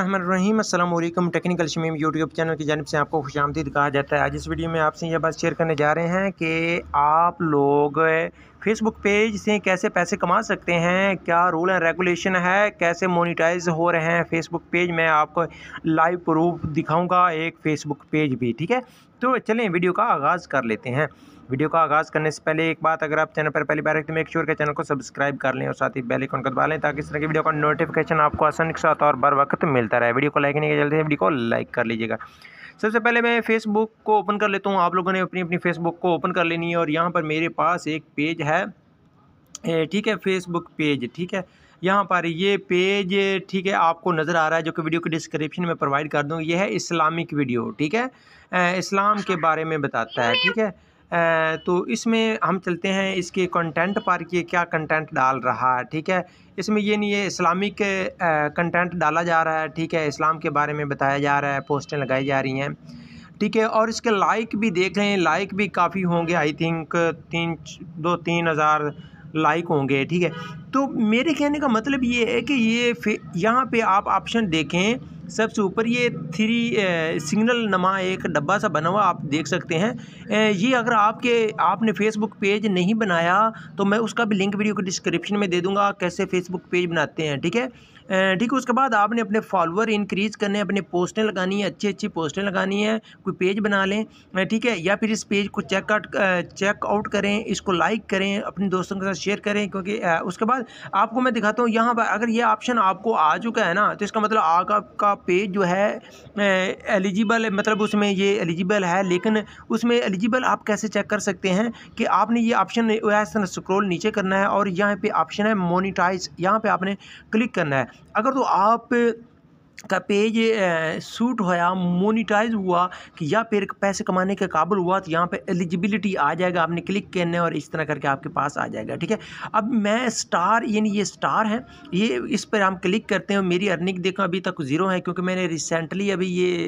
अस्सलामुअलैकुम। Technical Shamim YouTube channel की जानिब से आपको खुशामदीद कहा जाता है। आज इस वीडियो में आपसे यह बात शेयर करने जा रहे हैं कि आप लोग फेसबुक पेज से कैसे पैसे कमा सकते हैं, क्या रूल एंड रेगुलेशन है, कैसे मोनिटाइज हो रहे हैं फेसबुक पेज। मैं आपको लाइव प्रूफ दिखाऊंगा एक फेसबुक पेज भी, ठीक है। तो चलें वीडियो का आगाज़ कर लेते हैं। वीडियो का आगाज़ करने से पहले एक बात, अगर आप चैनल पर पहली बार आए तो मेक श्योर के चैनल को सब्सक्राइब कर लें और साथ ही बेल आइकन को दबा लें ताकि इस तरह की वीडियो का नोटिफिकेशन आपको आसानी के साथ और बर वक्त मिलता रहे। वीडियो को लाइक नहीं किया, जल्दी से वीडियो को लाइक कर लीजिएगा। सबसे पहले मैं फेसबुक को ओपन कर लेता हूँ। आप लोगों ने अपनी अपनी फेसबुक को ओपन कर लेनी है और यहाँ पर मेरे पास एक पेज है, ठीक है, फेसबुक पेज, ठीक है। यहाँ पर ये पेज, ठीक है, आपको नज़र आ रहा है, जो कि वीडियो के डिस्क्रिप्शन में प्रोवाइड कर दूँ। ये है इस्लामिक वीडियो, ठीक है, इस्लाम के बारे में बताता है, ठीक है। तो इसमें हम चलते हैं इसके कंटेंट पर कि क्या कंटेंट डाल रहा है, ठीक है। इसमें ये नहीं है, इस्लामिक कंटेंट डाला जा रहा है, ठीक है, इस्लाम के बारे में बताया जा रहा है, पोस्टें लगाई जा रही हैं, ठीक है। और इसके लाइक भी देख लें, लाइक भी काफ़ी होंगे, आई थिंक 2-3 हज़ार लाइक होंगे, ठीक है। तो मेरे कहने का मतलब ये है कि ये यहाँ पे आप ऑप्शन देखें, सबसे ऊपर ये 3 सिग्नल नमा एक डब्बा सा बना हुआ आप देख सकते हैं। ये अगर आपने फेसबुक पेज नहीं बनाया तो मैं उसका भी लिंक वीडियो के डिस्क्रिप्शन में दे दूंगा, कैसे फेसबुक पेज बनाते हैं, ठीक है, ठीक है। उसके बाद आपने अपने फॉलोअर इंक्रीज़ करने, अपने पोस्टें लगानी है, अच्छी अच्छी पोस्टें लगानी है, कोई पेज बना लें, ठीक है। या फिर इस पेज को चेकआउट करें, इसको लाइक करें, अपने दोस्तों के साथ शेयर करें, क्योंकि उसके बाद आपको मैं दिखाता हूँ। यहाँ पर अगर ये ऑप्शन आपको आ चुका है ना, तो इसका मतलब आपका पेज जो है एलिजिबल है, मतलब उसमें ये एलिजिबल है। लेकिन उसमें एलिजिबल आप कैसे चेक कर सकते हैं कि आपने ये ऑप्शन ऐसा स्क्रॉल नीचे करना है और यहाँ पे ऑप्शन है मोनिटाइज, यहाँ पे आपने क्लिक करना है। अगर तो आप का पेज सूट होया, मोनिटाइज हुआ कि या फिर पैसे कमाने के काबिल हुआ, तो यहाँ पे एलिजिबिलिटी आ जाएगा, आपने क्लिक करना है और इस तरह करके आपके पास आ जाएगा, ठीक है। अब मैं स्टार, यानी ये स्टार है, ये इस पर हम क्लिक करते हैं। मेरी अर्निंग देखो अभी तक 0 है, क्योंकि मैंने रिसेंटली अभी ये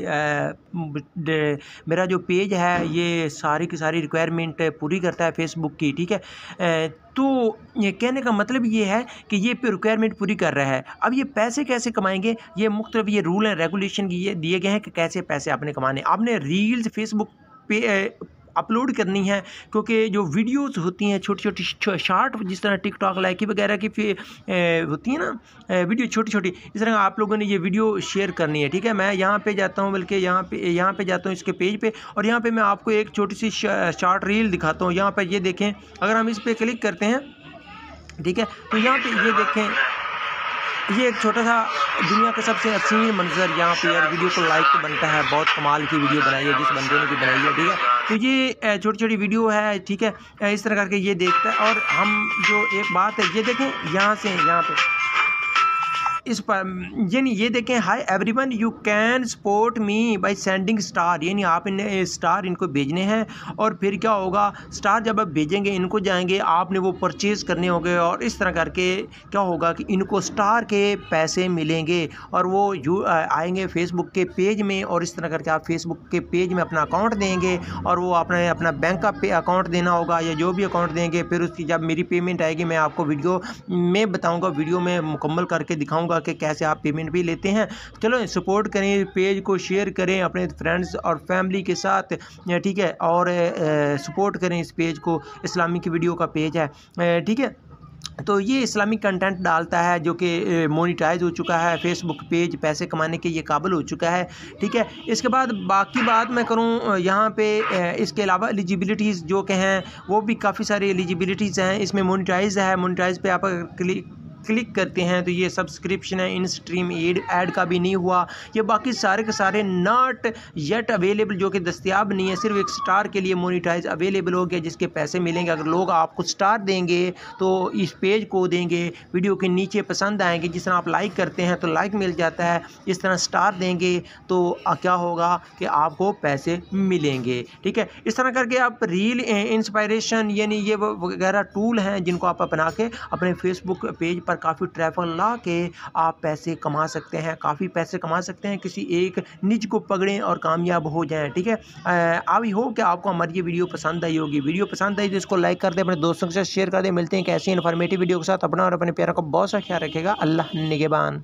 मेरा जो पेज है ये सारी की सारी रिक्वायरमेंट पूरी करता है फेसबुक की, ठीक है। तो कहने का मतलब ये है कि ये रिक्वायरमेंट पूरी कर रहा है। अब ये पैसे कैसे कमाएंगे, ये मुख्तलिफ ये रूल एंड रेगुलेशन ये दिए गए हैं कि कैसे पैसे आपने कमाने। आपने रील्स फेसबुक पे अपलोड करनी है, क्योंकि जो वीडियोस होती हैं छोटी छोटी शार्ट, जिस तरह टिकटॉक लाइकी वगैरह की होती है ना वीडियो छोटी छोटी, इस तरह आप लोगों ने ये वीडियो शेयर करनी है, ठीक है। मैं यहाँ पे जाता हूँ, बल्कि यहाँ पे जाता हूँ इसके पेज पे, और यहाँ पे मैं आपको एक छोटी सी शार्ट रील दिखाता हूँ। यहाँ पर ये देखें, अगर हम इस पर क्लिक करते हैं, ठीक है, तो यहाँ पर ये देखें, ये एक छोटा सा दुनिया का सबसे हसीन मंजर यहाँ पे यार वीडियो को लाइक तो बनता है। बहुत कमाल की वीडियो बनाई है जिस बंदे ने भी बनाई है, ठीक है। तो ये छोटी छोटी वीडियो है, ठीक है, इस तरह करके ये देखता है। और हम जो एक बात है, ये देखें यहाँ से यहाँ पे इस पर, यानी ये देखें, hi everyone you can support me by sending star, यानी आप स्टार इनको भेजने हैं। और फिर क्या होगा, स्टार जब आप भेजेंगे इनको जाएंगे, आपने वो परचेज़ करने होंगे, और इस तरह करके क्या होगा कि इनको स्टार के पैसे मिलेंगे और वो आएंगे फेसबुक के पेज में। और इस तरह करके आप फेसबुक के पेज में अपना अकाउंट देंगे और वो अपना बैंक का अकाउंट देना होगा या जो भी अकाउंट देंगे। फिर उसकी जब मेरी पेमेंट आएगी, मैं आपको वीडियो में बताऊँगा, वीडियो में मुकम्मल करके दिखाऊँगा कि कैसे आप पेमेंट भी लेते हैं। चलो सपोर्ट करें, पेज को शेयर करें अपने फ्रेंड्स और फैमिली के साथ, ठीक है, और सपोर्ट करें इस पेज को। इस्लामिक वीडियो का पेज है, ठीक है। तो ये इस्लामिक कंटेंट डालता है जो कि मोनिटाइज हो चुका है फेसबुक पेज, पैसे कमाने के ये काबिल हो चुका है, ठीक है। इसके बाद बाकी बात मैं करूं, यहाँ पे इसके अलावा एलिजिबिलिटीज़ जो के हैं वो भी काफ़ी सारी एलिजिबिलिटीज़ हैं। इसमें मोनिटाइज है, मोनिटाइज पे आप क्लिक करते हैं तो ये सब्सक्रिप्शन है, इन स्ट्रीम ऐड का भी नहीं हुआ, ये बाकी सारे के सारे नॉट येट अवेलेबल, जो कि दस्तियाब नहीं है। सिर्फ एक स्टार के लिए मोनिटाइज अवेलेबल हो गया, जिसके पैसे मिलेंगे। अगर लोग आपको स्टार देंगे तो इस पेज को देंगे, वीडियो के नीचे पसंद आएंगे, जिस तरह आप लाइक करते हैं तो लाइक मिल जाता है, इस तरह स्टार देंगे तो क्या होगा कि आपको पैसे मिलेंगे, ठीक है। इस तरह करके आप रील इंस्पायरेशन, यानी ये वगैरह टूल हैं जिनको आप अपना के अपने फेसबुक पेज पर काफ़ी ट्रैफिक ला के आप पैसे कमा सकते हैं, काफ़ी पैसे कमा सकते हैं। किसी एक निज को पकड़ें और कामयाब हो जाएं, ठीक है। आई होप कि आपको हमारी ये वीडियो पसंद आई होगी। वीडियो पसंद आई तो इसको लाइक कर दें, अपने दोस्तों के साथ शेयर कर दें। मिलते हैं एक ऐसी इन्फॉर्मेटिव वीडियो के साथ। अपना और अपने प्यारों को बहुत सा ख्याल रखेगा। अल्लाह निगहबान।